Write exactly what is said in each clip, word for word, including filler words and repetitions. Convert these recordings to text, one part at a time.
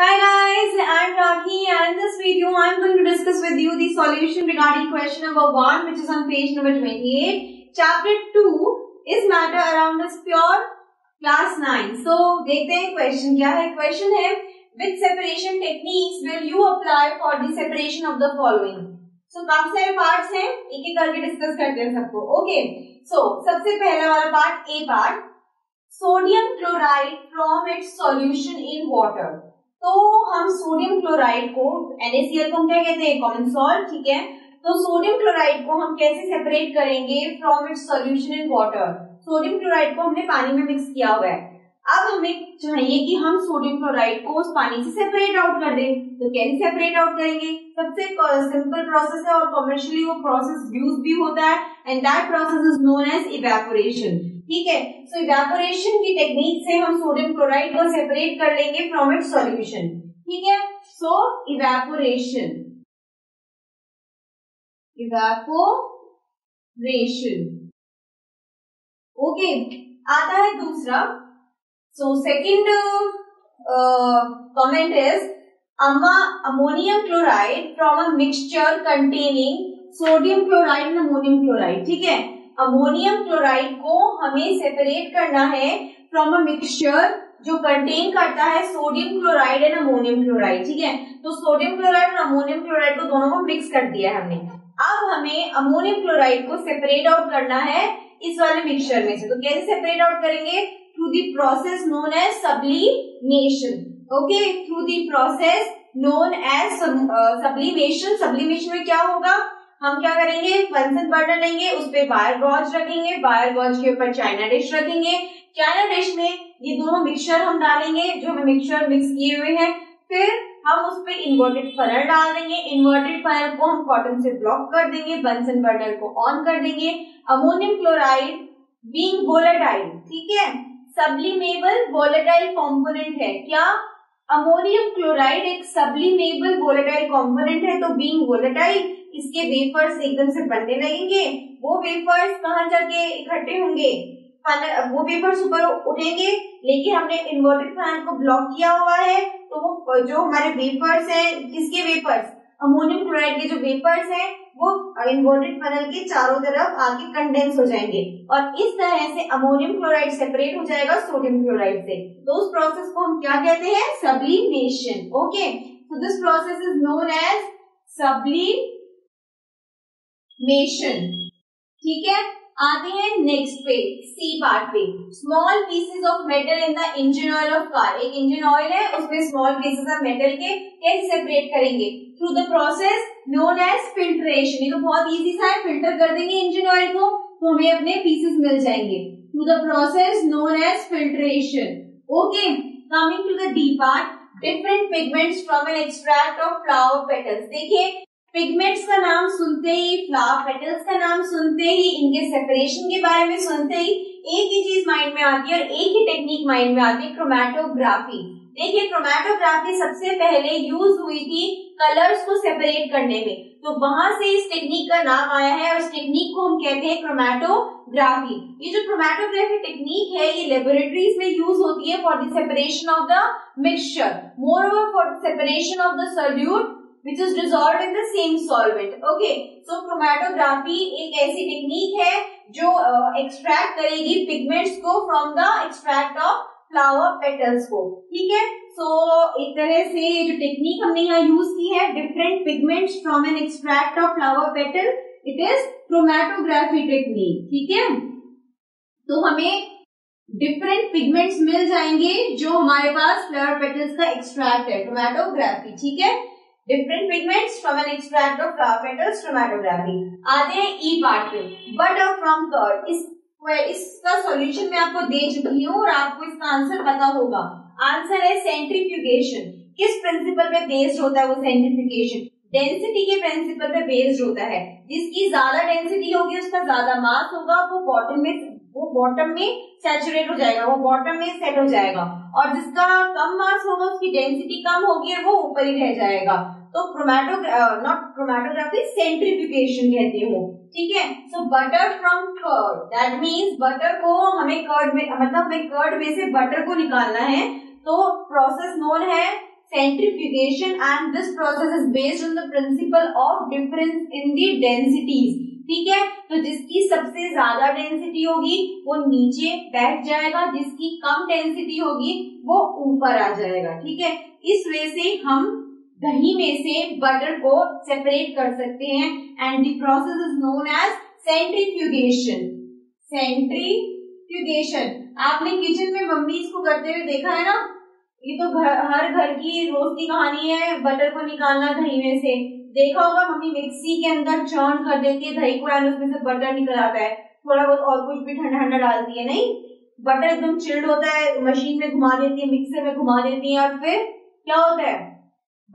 Hi guys, I'm Rani, and in this video I'm going to discuss with you the solution regarding question number one, which is on page number twenty-eight. Chapter two is matter around us pure, class nine. So देखते हैं question क्या है. Question है, which separation techniques will you apply for the separation of the following? So काफी सारे parts हैं, एक-एक करके discuss करते हैं सबको. Okay. So सबसे पहला वाला part A part, sodium chloride from its solution in water. तो हम सोडियम क्लोराइड को एन ए सी एल को हम क्या कहते हैं, कॉमन सॉल्ट, ठीक है. तो सोडियम क्लोराइड को हम कैसे सेपरेट करेंगे from its solution in water. Sodium chloride को हमने पानी में मिक्स किया हुआ है. अब हमें चाहिए कि हम सोडियम क्लोराइड को उस पानी से सेपरेट आउट कर दें. तो कैसे सेपरेट आउट करेंगे, सबसे सिंपल प्रोसेस है और कॉमर्शियली वो प्रोसेस यूज भी होता है, and that process is known as evaporation, ठीक है. सो इवेपोरेशन की टेक्निक से हम सोडियम क्लोराइड को सेपरेट कर लेंगे फ्रॉम इट्स सॉल्यूशन, ठीक है. So evaporation evaporation okay. आता है दूसरा. So second comment is ammonium chloride from a mixture containing sodium chloride and ammonium chloride, ठीक है. अमोनियम क्लोराइड को हमें सेपरेट करना है फ्रॉम अ मिक्सचर जो कंटेन करता है sodium chloride and ammonium chloride, ठीक है. तो सोडियम क्लोराइड और अमोनियम क्लोराइड को दोनों को मिक्स कर दिया है हमने. अब हमें अमोनियम क्लोराइड को सेपरेट आउट करना है इस वाले मिक्सचर में से. तो कैसे सेपरेट आउट करेंगे, through the process known as sublimation, okay. Through the process known as sublimation. Sublimation में क्या होगा, हम क्या करेंगे, फंक्शन बर्नर लेंगे, उस पर वायर वॉच रखेंगे, वायर वॉच के ऊपर चाइना डिश रखेंगे, चाइना डिश में ये दोनों मिक्सचर हम डालेंगे जो हम मिक्सचर मिक्स किए हुए हैं. फिर हम उस पर इन्वर्टेड फनल डाल देंगे. इन्वर्टेड फनल को हम कॉटन से ब्लॉक कर देंगे, बंसन बर्नर को ऑन कर देंगे. अमोनियम क्लोराइड बीइंग वोलेटाइल, ठीक है, सब्लिमेबल वोलेटाइल कॉम्पोनेंट है. क्या, अमोनियम क्लोराइड एक सब्लिमेबल वोलेटाइल कॉम्पोनेंट है, तो बीइंग वोलेटाइल इसके वेफर्स एकदम से बनने लगेंगे. वो वेफर्स कहाँ जाके इकट्ठे होंगे, वो वेफर्स ऊपर उठेंगे, लेकिन हमने इन्वर्टेड फैन को ब्लॉक किया हुआ है. तो वो जो हमारे वेफर्स हैं, किसके वेफर्स, अमोनियम क्लोराइड के जो वेफर्स हैं, वो इन्वर्टेड फनल के चारों तरफ आके कंडेंस हो जाएंगे और इस तरह से अमोनियम क्लोराइड सेपरेट हो जाएगा सोडियम क्लोराइड से. तो उस प्रोसेस को हम क्या कहते हैं, sublimation, okay. So this process is known as sublimation, ठीक है. आते हैं नेक्स्ट पे, सी पार्ट पे. Small pieces of metal in the engine oil of car. एक इंजन ऑयल है, उसमें स्मॉल पीसेज ऑफ मेटल के कैसे सेपरेट करेंगे, through the process known as filtration. ये तो बहुत इजी सा है, फिल्टर कर देंगे इंजन ऑयल को तो हमें अपने पीसेज मिल जाएंगे, through the process known as filtration, okay. Coming to the D part, different pigments from an extract of flower petals. देखिए पिगमेंट्स का नाम सुनते ही, फ्लावर पेटल्स का नाम सुनते ही, इनके सेपरेशन के बारे में सुनते ही एक ही चीज माइंड में आती है और एक ही टेक्निक माइंड में आती है, क्रोमैटोग्राफी. देखिए क्रोमैटोग्राफी सबसे पहले यूज हुई थी कलर्स को सेपरेट करने में, तो वहां से इस टेक्निक का नाम आया है और इस टेक्निक को हम कहते हैं क्रोमैटोग्राफी. ये जो क्रोमैटोग्राफी टेक्निक है ये लेबोरेटरीज में यूज होती है for the separation of the mixture, moreover for the separation of the solute which is dissolved in the same solvent. Okay, so chromatography एक ऐसी टेक्निक है जो एक्सट्रैक्ट uh, करेगी पिगमेंट्स को from the extract of flower petals को, ठीक है. सो so, एक तरह से जो टेक्निक हमने यहाँ यूज की है, different pigments from an extract of flower petal, it is chromatography technique, ठीक है. तो हमें डिफरेंट पिगमेंट्स मिल जाएंगे जो हमारे पास फ्लावर पेटल्स का एक्सट्रैक्ट है, क्रोमैटोग्राफी, ठीक है. Different pigments from an extract of flower petals, chromatography. आते हैं ई पार्ट पे, butter from curd. इस इसका सॉल्यूशन मैं आपको दे चुकी हूँ और आपको इसका आंसर पता होगा. आंसर है सेंट्रीफ्यूगेशन. किस प्रिंसिपल पे बेस्ड होता है वो सेंट्रीफ्यूगेशन, डेंसिटी के प्रिंसिपल पे बेस्ड होता है. जिसकी ज्यादा डेंसिटी होगी उसका ज्यादा मास होगा, वो बॉटम में वो बॉटम में सैचुरेट हो जाएगा, वो बॉटम में सेट हो जाएगा. और जिसका कम मास होगा उसकी डेंसिटी कम होगी और वो ऊपर ही रह जाएगा. तो क्रोमैटोग्रा नॉट क्रोमैटोग्राफी सेंट्रीफ्यूगेशन कहती हूँ, ठीक है. So butter from curd, that means butter को हमें कर्ड में, मतलब हमें कर्ड में से बटर को निकालना है. तो प्रोसेस नोन है centrifugation and this process is based on the principle of difference in the densities. ठीक है, तो जिसकी सबसे ज्यादा डेंसिटी होगी वो नीचे बैठ जाएगा, जिसकी कम डेंसिटी होगी वो ऊपर आ जाएगा. ठीक है, इस वे से हम दही में से बटर को सेपरेट कर सकते हैं and the process is known as centrifugation. Centrifugation आपने किचन में मम्मी इसको करते हुए देखा है ना, ये तो घर, हर घर की रोज की कहानी है बटर को निकालना दही में से. देखा होगा मम्मी मिक्सी के अंदर चर्न कर देती है दही को एंड उसमें से बटर निकल आता है, थोड़ा बहुत और कुछ भी ठंडा ठंडा डालती है, नहीं बटर एकदम चिल्ड होता है, मशीन में घुमा देती है, मिक्सर में घुमा देती है और फिर क्या होता है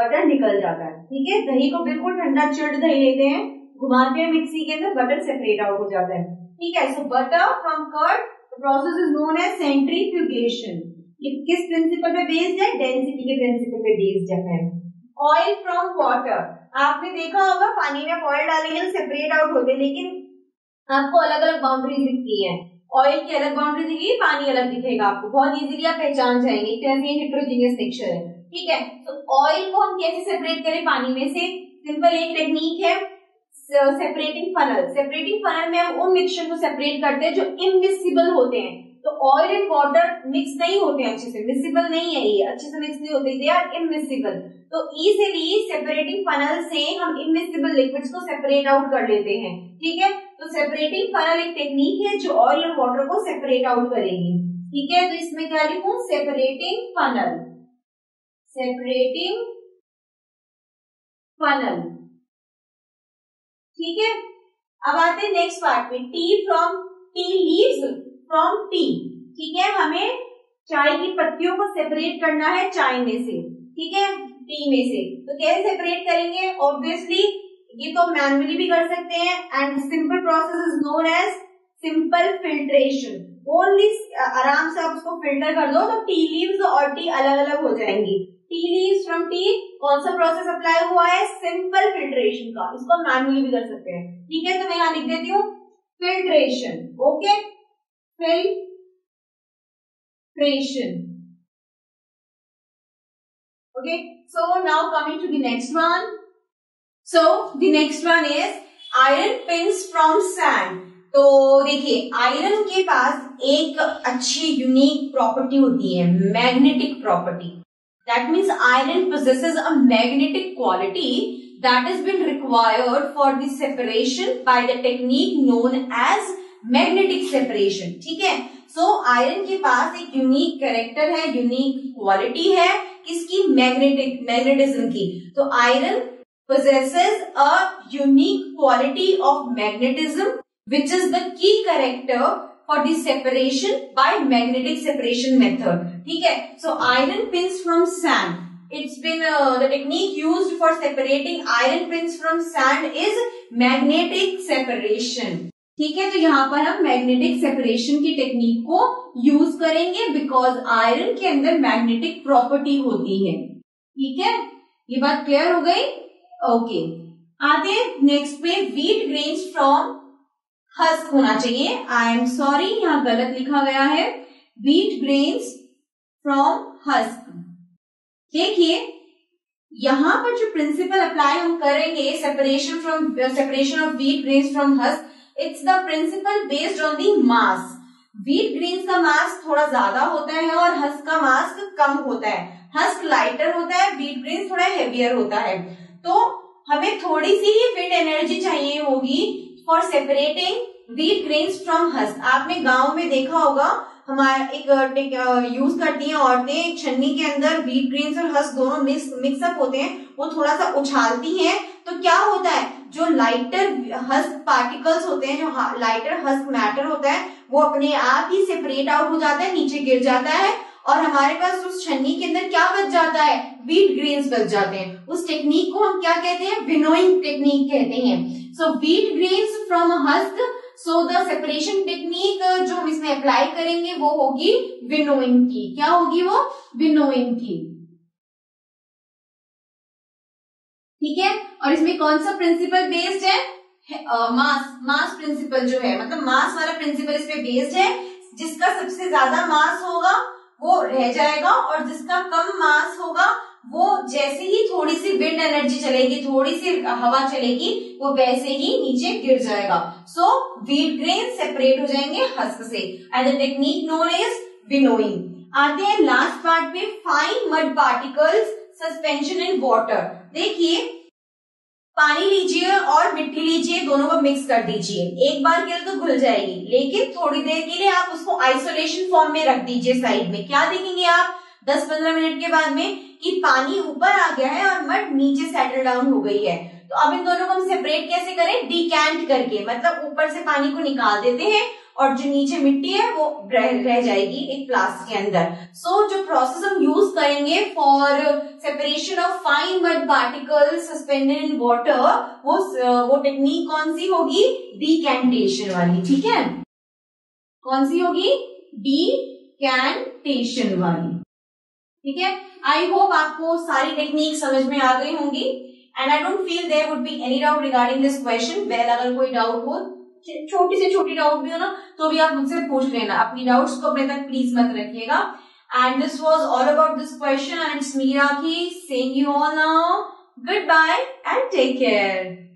बटर निकल जाता है. ठीक है, दही को बिल्कुल ठंडा चिल्ड दही लेते हैं, घुमाते हैं मिक्सी के अंदर, बटर सेपरेट आउट हो जाता है. ठीक है, so butter from curd process is known as centrifugation. किस प्रिंसिपल पे बेस्ड है? डेंसिटी के प्रिंसिपल पे बेस्ड है. ऑयल फ्रॉम वाटर, आपने देखा होगा पानी में ऑयल डालेंगे तो सेपरेट आउट होते हैं, लेकिन आपको अलग अलग बाउंड्रीज दिखती है. ऑयल की अलग बाउंड्री दिखेगी, पानी अलग दिखेगा, आपको बहुत इजीली आप पहचान जाएंगे, एक तरह से हेट्रोजेनियस मिक्सचर है. ठीक है, तो ऑयल को हम कैसे सेपरेट करें पानी में से? सिंपल एक टेक्निक है सेपरेटिंग फनल. सेपरेटिंग फनल में हम उन मिक्सचर को सेपरेट करते हैं जो इमिक्सिबल होते हैं. तो ऑयल एंड वाटर मिक्स नहीं होते हैं, अच्छे से मिक्सिबल नहीं है, ये अच्छे से मिक्स नहीं होते, दे आर इमिक्सिबल. तो इजीली सेपरेटिंग फनल से हम इमिक्सिबल लिक्विड्स को सेपरेट आउट कर लेते हैं. ठीक है, तो सेपरेटिंग फनल एक टेक्निक है जो ऑयल और वाटर को सेपरेट आउट करेगी. ठीक है, तो इसमें क्या लिखूं? Separating funnel. Separating funnel. ठीक है, अब आते हैं नेक्स्ट पार्ट में. Tea from tea leaves from tea. ठीक है, हमें चाय की पत्तियों को सेपरेट करना है चाय में से. ठीक है, टी में से तो कैसे सेपरेट करेंगे? ऑब्वियसली ये तो मैनुअली भी कर सकते हैं and simple process is known as simple filtration. Only आराम से आप उसको फिल्टर कर दो तो टी लीव्स और टी अलग अलग हो जाएंगी. टी लीव्स फ्रॉम टी, कौन सा प्रोसेस अप्लाई हुआ है? सिंपल फिल्ट्रेशन का. इसको मैनुअली भी कर सकते हैं. ठीक है, तो मैं यहाँ लिख देती हूँ filtration. Okay, filtration. Okay, so now coming to the next one. So the next one is iron pins from sand. तो देखिए आयरन के पास एक अच्छी यूनिक प्रॉपर्टी होती है, magnetic property. That means iron possesses a magnetic quality that has been required for the separation by the technique known as magnetic separation. ठीक है, सो आयरन के पास एक यूनिक कैरेक्टर है, यूनिक क्वालिटी है, इसकी मैग्नेटिक मैग्नेटिज्म की. तो iron possesses a unique quality of magnetism which is the key character for the separation by magnetic separation method. ठीक है, so iron pins from sand, it's been uh, the technique used for separating iron pins from sand is magnetic separation. ठीक है, तो यहाँ पर हम magnetic separation की technique को यूज करेंगे बिकॉज आयरन के अंदर मैग्नेटिक प्रॉपर्टी होती है. ठीक है, ये बात क्लियर हो गई. ओके, आते नेक्स्ट पे. व्हीट ग्रेन्स फ्रॉम हस्क होना चाहिए. आई एम सॉरी, यहाँ गलत लिखा गया है. Wheat grains from husk. देखिए यहाँ पर जो प्रिंसिपल अप्लाई हम करेंगे separation from separation of wheat grains from husk, it's the principle based on the mass. Wheat grains का मास थोड़ा ज्यादा होता है और हस्क का मास कम होता है. हस्क लाइटर होता है, व्हीट ग्रेन्स थोड़ा हेवियर होता है. तो हमें थोड़ी सी ही विंड एनर्जी चाहिए होगी for separating wheat grains from husk. आपने गांव में देखा होगा हमारे एक यूज करती हैं औरतें छन्नी के अंदर व्हीट ग्रेन्स और हस्क दोनों मिक्स मिक्सअप होते हैं, वो थोड़ा सा उछालती हैं तो क्या होता है जो लाइटर हस्क पार्टिकल्स होते हैं, जो लाइटर हस्क मैटर होता है वो अपने आप ही सेपरेट आउट हो जाता है, नीचे गिर जाता है और हमारे पास उस छन्नी के अंदर क्या बच जाता है? व्हीट ग्रेन्स बच जाते हैं. उस टेक्निक को हम क्या कहते हैं? विनोइंग टेक्निक कहते हैं. So wheat grains from husk, so the separation technique जो हम इसमें अप्लाई करेंगे वो होगी विनोइंग की. क्या होगी वो? विनोइंग की. ठीक है, और इसमें कौन सा प्रिंसिपल बेस्ड है? मास. मास प्रिंसिपल जो है, मतलब मास वाला प्रिंसिपल इसमें बेस्ड है. जिसका सबसे ज्यादा मास होगा वो रह जाएगा और जिसका कम मास होगा वो जैसे ही थोड़ी सी विंड एनर्जी चलेगी, थोड़ी सी हवा चलेगी, वो वैसे ही नीचे गिर जाएगा. सो वीट ग्रेन सेपरेट हो जाएंगे हस्क से. And the technique known is winnowing. आते हैं लास्ट पार्ट में, fine mud particles suspension in water. देखिए, पानी लीजिए और मिट्टी लीजिए, दोनों को मिक्स कर दीजिए. एक बार के लिए तो घुल जाएगी, लेकिन थोड़ी देर के लिए आप उसको आइसोलेशन फॉर्म में रख दीजिए साइड में. क्या देखेंगे आप दस पंद्रह मिनट के बाद में कि पानी ऊपर आ गया है और मड नीचे सेटल डाउन हो गई है. तो अब इन दोनों को हम सेपरेट कैसे करें? डिकैंट करके, मतलब ऊपर से पानी को निकाल देते हैं और जो नीचे मिट्टी है वो रह, रह जाएगी एक फ्लास्क के अंदर. सो so, जो प्रोसेस हम यूज करेंगे for separation of fine mud particles suspended in water, वो वो टेक्निक कौन सी होगी? डिकैंटेशन वाली. ठीक है, कौन सी होगी? डिकैंटेशन वाली. ठीक है, आई होप आपको सारी टेक्निक समझ में आ गई होंगी. And I don't feel there would be any doubt regarding this question. Well, अगर कोई डाउट हो, छोटी से छोटी डाउट भी हो ना, तो भी आप मुझसे पूछ लेना. अपनी डाउट्स को अपने तक प्लीज मत रखिएगा. And this was all about this question and it's me Rakhi saying you all now goodbye and take care.